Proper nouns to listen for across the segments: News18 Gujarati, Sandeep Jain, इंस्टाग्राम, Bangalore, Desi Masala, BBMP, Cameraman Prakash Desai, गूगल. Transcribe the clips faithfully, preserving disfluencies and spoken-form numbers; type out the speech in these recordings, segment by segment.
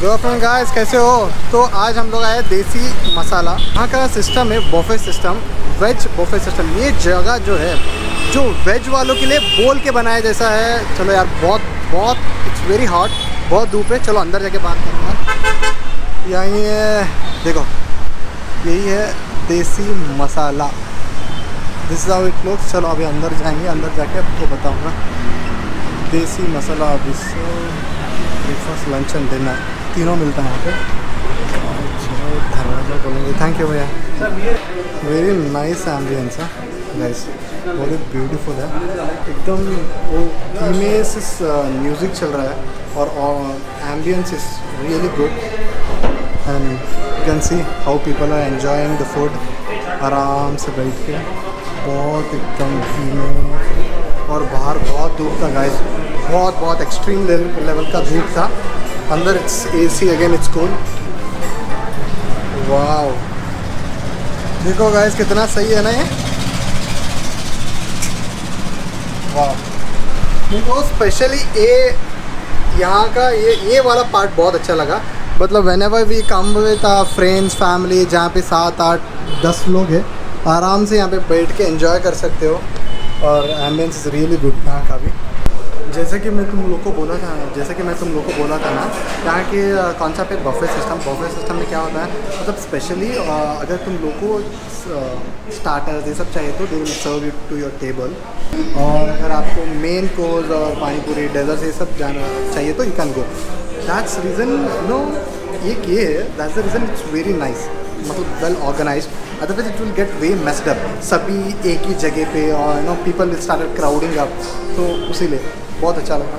Good afternoon guys, कैसे हो? तो आज हम लोग आए देसी मसाला। यहाँ का सिस्टम है buffet system, veg buffet system. ये जगह जो है जो वेज वालों के लिए बोल के बनाया जैसा है। चलो यार, बहुत बहुत इट्स वेरी हॉट, बहुत धूप है। चलो अंदर जाके बात करेंगे। यही है, देखो यही है Desi Masala. This is how it looks. चलो अभी अंदर जाएंगे, अंदर जाके आपको बताऊँगा। Desi Masala office breakfast lunch and dinner तीनों मिलता है यहाँ पे। दरवाजा खोलेंगे। थैंक यू भैया। वेरी नाइस एम्बियंस है, नाइस, बहुत ब्यूटीफुल है एकदम। वो धीमे से म्यूज़िक चल रहा है और ambience is really good and you can see how people are enjoying the food. आराम से बैठ के बहुत एकदम धीमे, और बाहर बहुत धूप था गाइस, बहुत बहुत एक्सट्रीम लेवल लेवल का धूप था। अंदर it's AC again, it's cool. Wow, देखो गाइस कितना सही है ना ये। वाओ, मुझे स्पेशली ये यहाँ का ये ये वाला पार्ट बहुत अच्छा लगा। मतलब whenever we come with our friends family, जहाँ पे सात आठ दस लोग हैं, आराम से यहाँ पे बैठ के एंजॉय कर सकते हो। और एम्बियंस इज़ रियली गुड यहाँ का भी। जैसे कि मैं तुम लोग को बोला था जैसे कि मैं तुम लोग को बोला था ना, यहाँ के कॉन्सेप्ट है बफे सिस्टम। बफे सिस्टम में क्या होता है, मतलब स्पेशली अगर तुम लोग को स्टार्टर्स ये सब चाहिए तो they will serve you to your table. और अगर आपको मेन कोर्स और पानीपुरी डेजर्ट्स ये सब जाना चाहिए तो you can go. That's reason no ये ये है that's the reason. It's very nice, मतलब well organise. Otherwise it will get way messed up, सभी एक ही जगह पे और no people will start crowding up. तो उसी लिए बहुत अच्छा लगा।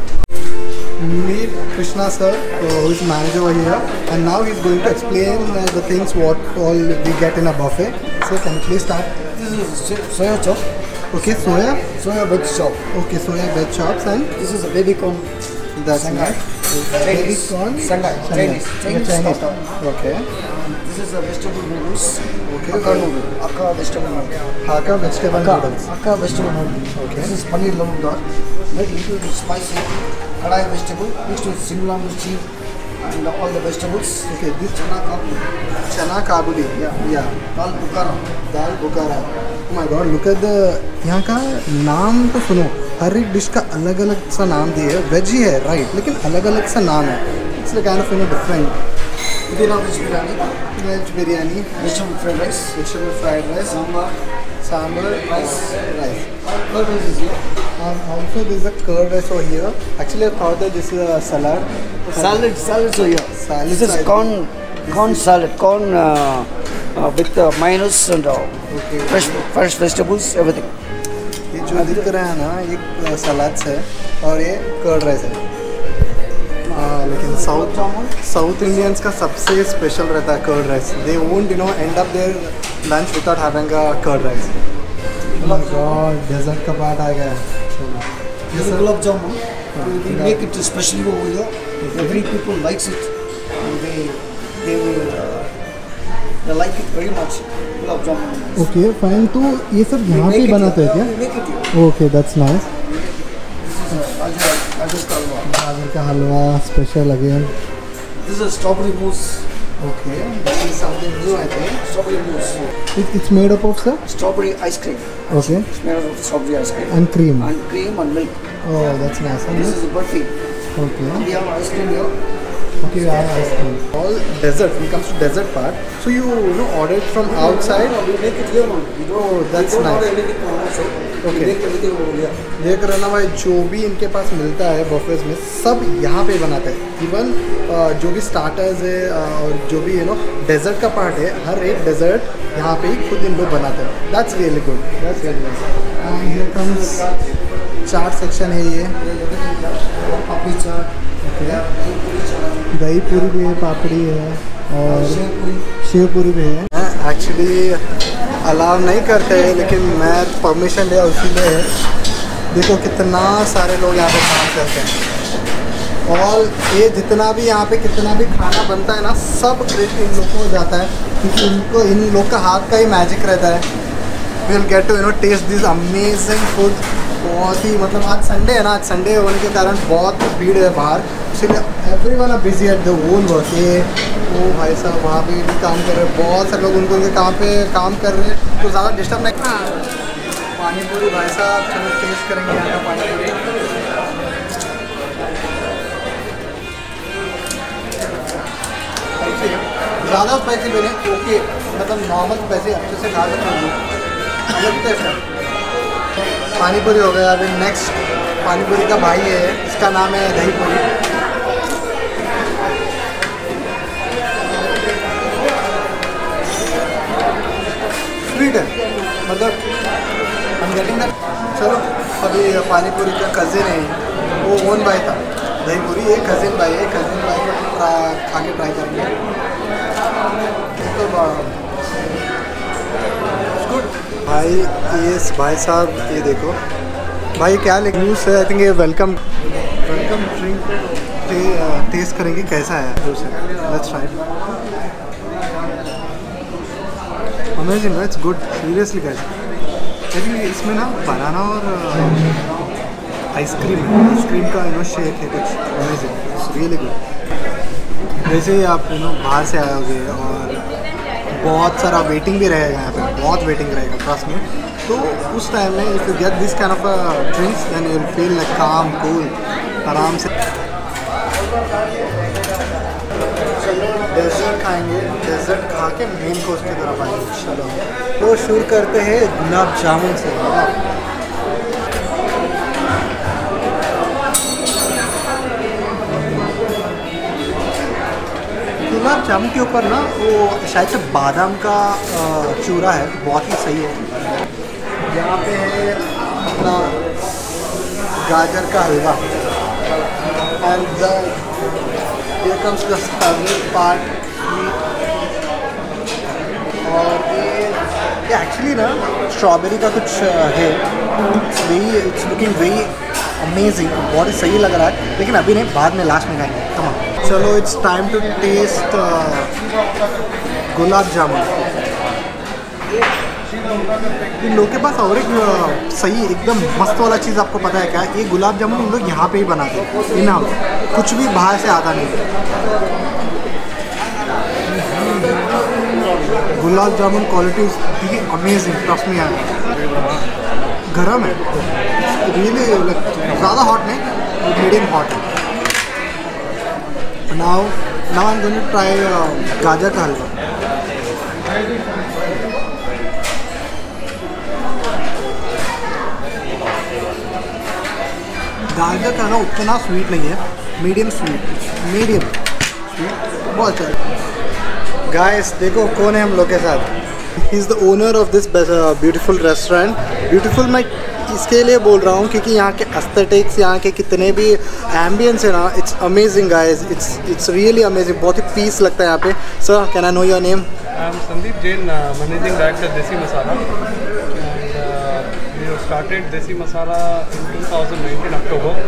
Meet Krishna sir who is manager over here and now he is going to explain the things what all we get in a buffet. So can please start. Soya chop, okay, soya soya veg chop, okay, soya veg chops and this is a baby corn. That's nice, baby corn Chinese, okay. This is a vegetable noodles. Okay. Akka noodle. Akka vegetable noodle. Akka vegetable noodles. Akka vegetable noodles. Okay. This is paneer lamb dal. Made into spicy kadai vegetable mixed with shimla mirchi and all the vegetables. Okay. This chana kabuli. Chana kabuli. Yeah. Yeah. Dal bukara. Dal bukara. Oh my God. Look at the. यहाँ का नाम तो सुनो, हर एक dish का अलग अलग सा नाम दिया है। वेज ही है राइट, लेकिन अलग अलग सा नाम है। इसलिए kind of you know different. इधर veg biryani, veg biryani, vegetable fried rice, vegetable fried rice, sambar, sambar, rice, rice. Curd rice is here. And also there is a curd rice over here. Actually, I thought that this is a salad. Salad, salad is here. Salad. This is corn, corn salad, corn uh, uh, with uh, mayonnaise and uh, okay. fresh, fresh vegetables, everything. ये जो दिख रहा है ना, ये सलाद है और ये कर्ड राइस है। आ, लेकिन साउथ साउथ इंडियंस का सबसे स्पेशल रहता है curd rice. They won't you know end up their lunch without having a curd rice. और डेजर्ट का पार्ट आ गया है, gulab jamun. We make it specially over here, every people likes it and they they will they like it very much, gulab jamun. Okay fine, तो ये सब यहां पे बनाते हैं क्या? Okay, that's nice. गाजर का halwa special again. This is strawberry moose, okay, this is something new I think. Strawberry mousse, it's made up of sir strawberry ice cream, okay, it's made up of strawberry ice cream and cream and cream and milk. Oh that's nice. This is barfi, okay, we have ice cream here, okay, we have ice cream. All dessert, we comes to dessert part, so you you know order from outside, we make it here only. Oh that's nice, okay. देख रहे ना भाई, जो भी इनके पास मिलता है Buffett's में सब यहाँ पे बनाते हैं। इवन जो भी स्टार्टर्स है और जो भी यू नो डेजर्ट का पार्ट है, हर एक डेजर्ट यहाँ पे ही खुद इन लोग बनाते हैं। That's really good, that's really nice. Chaat section है ये, पापड़ी चाट, ओके, दही पूरी भी है, पापड़ी है और शेव पूरी भी है। एक्चुअली अलाउ नहीं करते हैं, लेकिन मैं परमिशन लिया उसी में। देखो कितना सारे लोग यहाँ पे काम करते हैं। और ये जितना भी यहाँ पे कितना भी खाना बनता है ना, सब क्रेडिट इन लोगों को जाता है, क्योंकि इनको इन लोग का हाथ का ही मैजिक रहता है। We will get to you know taste this amazing food. बहुत ही, मतलब आज संडे है ना, आज संडे होने के कारण बहुत भीड़ है बाहर, actually every one are busy at the own work. वो भाई साहब वहाँ पे भी काम कर रहे हैं, बहुत सारे लोग उनको उनके काम पे काम कर रहे हैं, तो ज़्यादा डिस्टर्ब नहीं। हाँ पानी पूरी भाई साहब चलो टेस्ट करेंगे यहाँ का पानी पूरी। ज़्यादा स्पाइसी मैंने ओके मतलब नॉर्मल स्पाइसी अच्छे से खा सकता हूँ, लगता है सर। पानी पूरी हो गया। अभी नेक्स्ट पानी पूरी का भाई है, इसका नाम है दही पूरी। मतलब हम गेटिंग दैट। चलो अभी पानी पूरी का कज़िन है, वो ओन भाई था दही पूरी, एक कज़िन भाई है, कज़िन भाई को खा के ट्राई करेंगे। तो गुड भाई, ये भाई साहब ये देखो भाई क्या जूस है, आई थिंक ये वेलकम वेलकम ड्रिंक टे, टेस्ट करेंगे कैसा है जूस है। Let's try. Amazing, it's good seriously guys. लेकिन इसमें ना बनाना और आइसक्रीम आइसक्रीम का यू नो शेक है कुछ। Amazing, it's really good. वैसे ही आप यू नो बाहर से आए होंगे और बहुत सारा वेटिंग भी रहेगा यहाँ पे, बहुत वेटिंग रहेगा पास में, तो उस टाइम में if you get this kind of drinks then you will feel like calm cool आराम से। डेजर्ट खाएंगे, डेजर्ट खा के मेन कोर्स की तरफ आएंगे। चलो तो शुरू करते हैं गुलाब जामुन से। गुलाब जामुन के ऊपर ना वो शायद से बादाम का चूरा है, बहुत ही सही है। यहाँ पे है अपना गाजर का halwa and here comes the savory part और ये एक्चुअली ना स्ट्रॉबेरी का कुछ है। It's very it's looking very amazing, बहुत ही सही लग रहा है, लेकिन अभी नहीं, बाद में लास्ट में खाएंगे। तमाम चलो it's time to taste gulab jamun. इन लोगों के पास और एक सही एकदम मस्त वाला चीज़ आपको पता है क्या, ये गुलाब जामुन इन लोग यहाँ पे ही बनाते हैं इन हाउस, कुछ भी बाहर से आता नहीं। Gulab jamun quality is amazing, trust me यार। गरम है रियली, ज़्यादा हॉट नहीं, मीडियम हॉट है। Now now I am going to try गाजर का हलवा। गाजर का हलवा उतना स्वीट नहीं है, मीडियम स्वीट, मीडियम बहुत अच्छा। गाइस देखो कौन है हम लोग के साथ, he is the owner of this beautiful restaurant. Beautiful मैं इसके लिए बोल रहा हूँ क्योंकि यहाँ के एस्थेटिक्स, यहाँ के कितने भी एम्बियंस है ना, it's amazing guys, it's it's really amazing, बहुत ही पीस लगता है यहाँ पे। Sir can I know your name? I am Sandeep Jain, managing director Desi Masala. Started Desi Masala in twenty nineteen October, uh,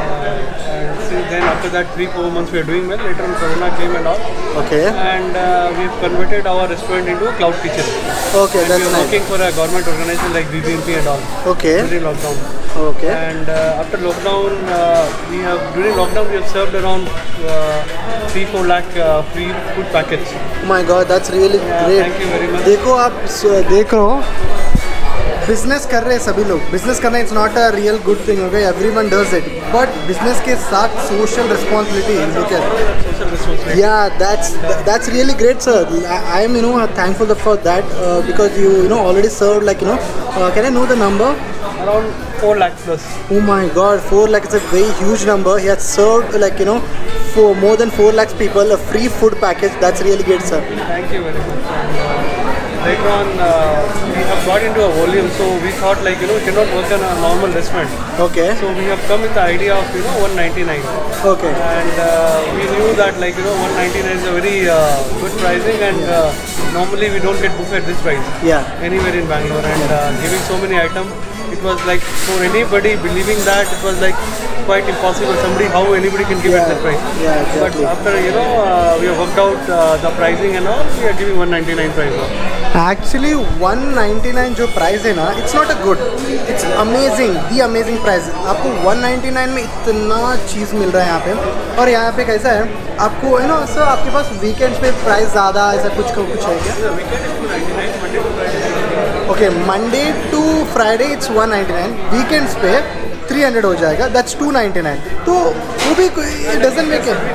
and since then after that three four months we are doing well. Later on Corona came and all. Okay. And uh, we have converted our restaurant into a cloud kitchen. Okay, and that's nice. We are nice. working for a government organization like B B M P and all. Okay. During lockdown. Okay. And uh, after lockdown, uh, we have during lockdown we have served around uh, three four lakh uh, free food packets. Oh my God, that's really yeah, great. Thank you very much. देखो आप देख रहे हो, business कर रहे हैं सभी लोग। बिजनेस करना it's not a real good thing, हो गया every one does it, but business के साथ सोशल रिस्पॉन्सिबिलिटी, या that's that's really great sir. I am you know thankful for that because you you know already serve like you know, can I know the number? Around four lakh plus. Oh my god, four lakh is a very huge number. He has served like you know for more than four lakh people a free food package, that's really great sir. Thank you very much. Later on, uh, we have got into a volume, so we thought like you know, we cannot work on a normal restaurant. Okay. So we have come with the idea of you know one ninety-nine. Okay. And uh, we knew that like you know one ninety-nine is a very uh, good pricing, and yeah. uh, normally we don't get buffet at this price. Yeah. Anywhere in Bangalore, and uh, giving so many items. it was like, for anybody believing that, it was like quite impossible. Somebody, how anybody can give yeah, it that price? Yeah, exactly. But after, you know, uh, we have worked out uh, the pricing and all, we are giving one ninety-nine price now. Actually, one ninety-nine जो price है ना, it's not a good, it's amazing, the amazing price. आपको one ninety-nine में इतना चीज़ मिल रहा है यहाँ पे. और यहाँ पे कैसा है आपको, है ना सर, आपके पास वीकेंड्स पे प्राइस ज़्यादा ऐसा कुछ कुछ है क्या? Okay, Monday to Friday it's one ninety nine, weekends पे थ्री हंड्रेड हो जाएगा, दैट्स टू नाइन्टी नाइन. तो वो भी doesn't make it.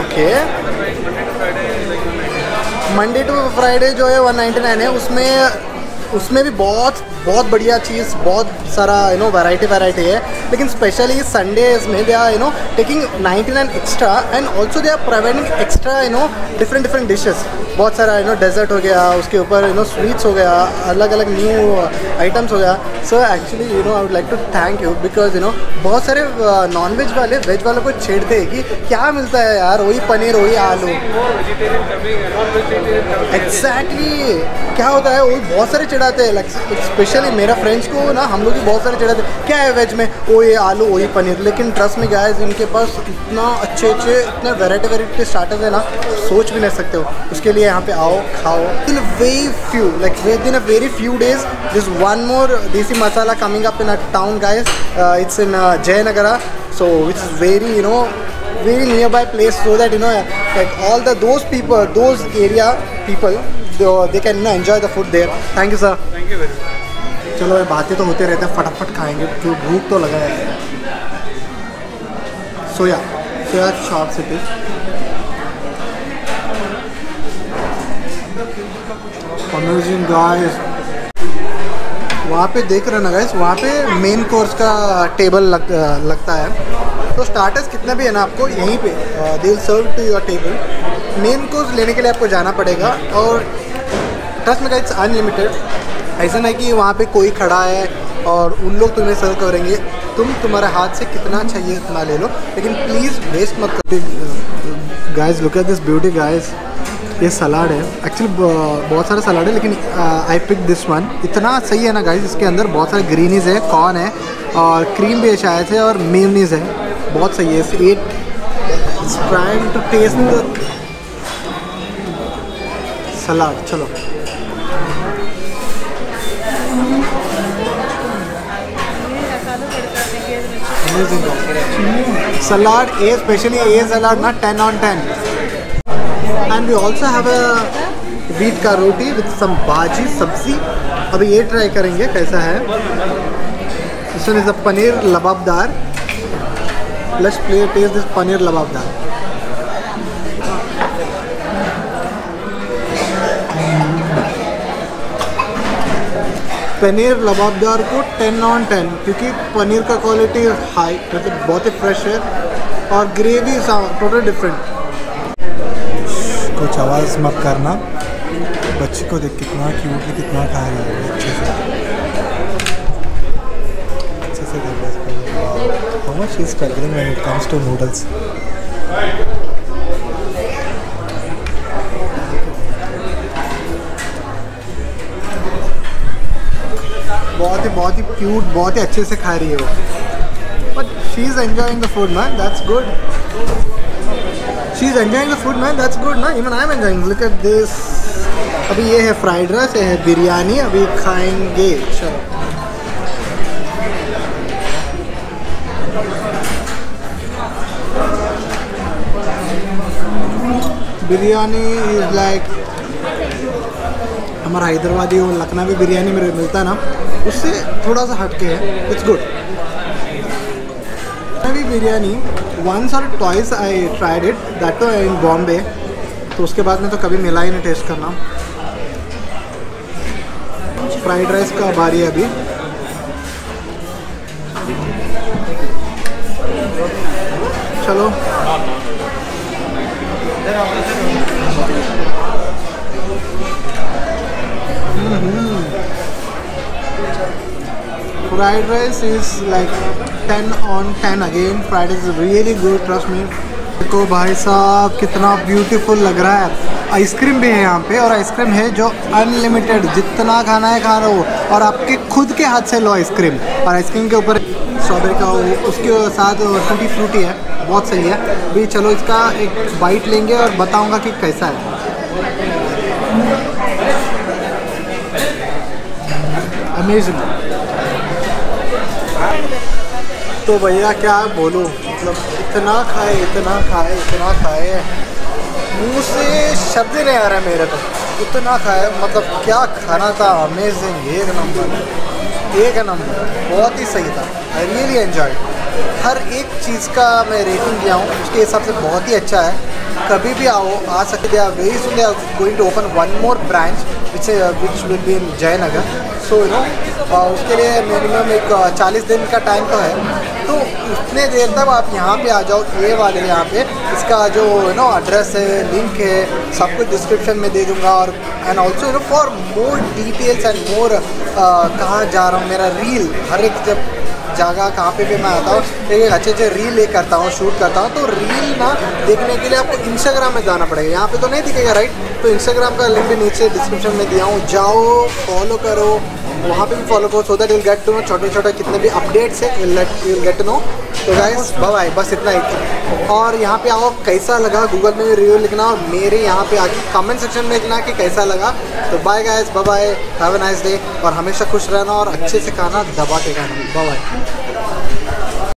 Okay, Monday to Friday जो है वन नाइन्टी नाइन है, उसमें उसमें भी बहुत बहुत बढ़िया चीज़, बहुत सारा यू नो वैरायटी वैरायटी है. लेकिन स्पेशली संडेज में they are you know taking ninety nine extra and also they are providing extra you know different different dishes. बहुत सारा यू नो डेजर्ट हो गया, उसके ऊपर यू नो स्वीट्स हो गया, अलग अलग न्यू आइटम्स हो गया. So actually you know I would like to thank you because you know बहुत सारे नॉन वेज वाले वेज वालों को छेड़ते हैं कि क्या मिलता है यार, वही पनीर वही आलू. एग्जैक्टली क्या होता है, वही बहुत सारे चिढ़ाते हैं. स्पेशल मेरा फ्रेंड्स को ना, हम लोग भी बहुत सारे चढ़ाते क्या है वेज में, ओ ये आलू ओ ये पनीर. लेकिन ट्रस्ट में गाइस, इनके पास इतना अच्छे अच्छे इतने वैरायटी वैरायटी के स्टार्टर्स है ना, सोच भी नहीं सकते हो. उसके लिए यहाँ पे आओ, खाओ. In very few like within a very few days this one more Desi Masala coming up in a town guys. It's in Jayanagara, so it's very you know very nearby place, so that you know like all the those people, those area people, they can you know, enjoy the food there. Thank you sir. Thank you very much. चलो ये बातें तो होते रहते हैं, फटाफट खाएंगे तो भूख तो लगा है. सोया सोया शॉप से थे अमेजिंग गाइस. वहाँ पे देख रहे ना गाइस, वहाँ पे मेन कोर्स का टेबल लग, लगता है. तो स्टार्टर्स कितना भी है ना, आपको यहीं पे they will serve to your table. Main course लेने के लिए आपको जाना पड़ेगा. और ट्रस्ट में गाइस अनलिमिटेड, ऐसा नहीं कि वहाँ पे कोई खड़ा है और उन लोग तुम्हें सर्व करेंगे. तुम तुम्हारे हाथ से कितना चाहिए उतना ले लो, लेकिन प्लीज़ वेस्ट मत करो. Guys look at this beauty guys. ये सलाद है, एक्चुअली बहुत सारा सलाद है, लेकिन आई पिक दिस वन. इतना सही है ना गाइस, इसके अंदर बहुत सारे ग्रीनीज है, कॉर्न है और क्रीम भी शायद है और मेयोनीज है. बहुत सही है. It it's trying to taste the salad. चलो सलाद ये स्पेशली ये सलाद ना ten on ten. And we also have a wheat का रोटी विथ सम भाजी सब्जी. अभी ये ट्राई करेंगे कैसा है. इसमें is a paneer lababdar. Let's play taste this paneer lababdar. Paneer lababdar को टेन ऑन टेन, क्योंकि पनीर का क्वालिटी हाई, मतलब बहुत ही फ्रेश है और ग्रेवी टोटल डिफरेंट. कुछ आवाज़ मत करना, बच्चे को देख कितना क्यूट है, कितना खा रही है अच्छे से अच्छे से how much is struggling when it comes to noodles. बहुत ही बहुत ही क्यूट, बहुत ही अच्छे से खा रही है वो. But she is enjoying the food man, that's good. She is enjoying the food man, that's good ना. Even I am enjoying. Look at this. अभी ये है फ्राइड राइस, ये है बिरयानी. अभी खाएंगे चलो. बिरयानी इज लाइक हमारा हैदराबादी और लखनवी बिरयानी में मिलता है ना, उससे थोड़ा सा हटके है. It's good. Lucknowi biryani once और twice I tried it, that too in Bombay. तो उसके बाद में तो कभी मिला ही नहीं टेस्ट करना. फ्राइड राइस का बारी है अभी. चलो fried rice is like ten on ten again. Fried rice is really good, trust me. देखो भाई साहब कितना ब्यूटीफुल लग रहा है। आइसक्रीम भी है यहाँ पे, और आइसक्रीम है जो अनलिमिटेड, जितना खाना है खा रहे हो, और आपके खुद के हाथ से लो आइसक्रीम। और आइसक्रीम के ऊपर स्ट्रॉबेरी का उसके साथ टूटी फ्रूटी है, बहुत सही है भी। चलो इसका एक बाइट लेंगे और बताऊँगा कि कैसा है। अमेजिंग। तो भैया क्या बोलूँ, मतलब इतना खाए इतना खाए इतना खाए, मुँह से शब्द नहीं आ रहा मेरे को, इतना खाए। मतलब क्या खाना था, अमेजिंग, एक नंबर एक नंबर, बहुत ही सही था। I really enjoy. हर एक चीज़ का मैं रेटिंग दिया हूँ, उसके हिसाब से बहुत ही अच्छा है। कभी भी आओ, आ सकते हैं। Very soon, going to open one more branch which which will be in Jayanagar. So you know उसके लिए मिनिमम एक चालीस दिन का टाइम तो है, तो उतने देर तक आप यहाँ पे आ जाओ। ये वाले यहाँ पे इसका जो यू नो एड्रेस है, लिंक है, सब कुछ डिस्क्रिप्शन में दे दूँगा। और and also you know for more details and more कहाँ जा रहा हूँ, मेरा रील हर एक जब जगह कहाँ पे भी मैं आता हूँ एक अच्छे अच्छे रील एक करता हूँ, शूट करता हूँ। तो रील ना देखने के लिए आपको इंस्टाग्राम में जाना पड़ेगा, यहाँ पे तो नहीं दिखेगा राइट। तो इंस्टाग्राम का लिंक भी नीचे डिस्क्रिप्शन में दिया हूँ, जाओ फॉलो करो, वहाँ पे भी फॉलो करो, so that will get to know छोटे छोटे कितने भी अपडेट्स है, will will get to know. तो गाइस बाय, बस इतना ही। और यहाँ पे आओ, कैसा लगा गूगल में रिव्यू लिखना, और मेरे यहाँ पे आके कमेंट सेक्शन में लिखना कि कैसा लगा। तो bye guys, bye bye, have a nice day, और हमेशा खुश रहना और अच्छे से खाना दबा के खाना। Bye bye.